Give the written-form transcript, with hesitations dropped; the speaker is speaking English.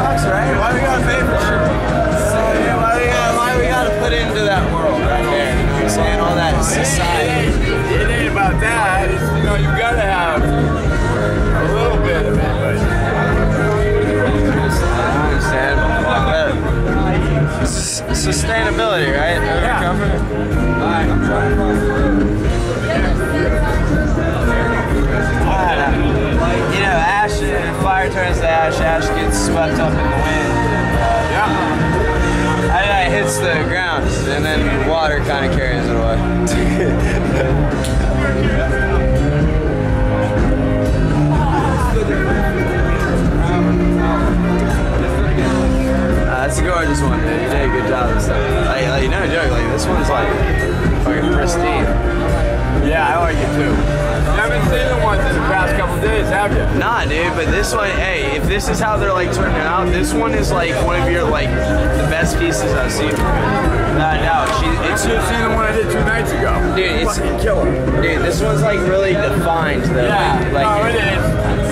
sucks, right? Why we gotta pay for shit? Why we gotta put into that world right there? You know what I'm saying? All that society. It ain't about that. It's, you know, you gotta have a little bit of it, but I understand. Sustainability, right? Yeah. I'm trying to find it. You know, ash, fire turns to ash, ash gets swept up in the wind. Yeah. I mean, it hits the ground, and then water kind of carries it away. That's a gorgeous one, dude. You did a good job of stuff. Like, no joke, like, this one's like fucking pristine. Yeah, I like it too. You haven't seen the ones in the past couple of days, have you? Nah, dude, but this one, hey, if this is how they're like turning out, this one is like one of your like the best pieces I've seen. I should have seen the one I did 2 nights ago. Dude, it's fucking killer. Dude, this one's like really defined though. Yeah, like, no, it is.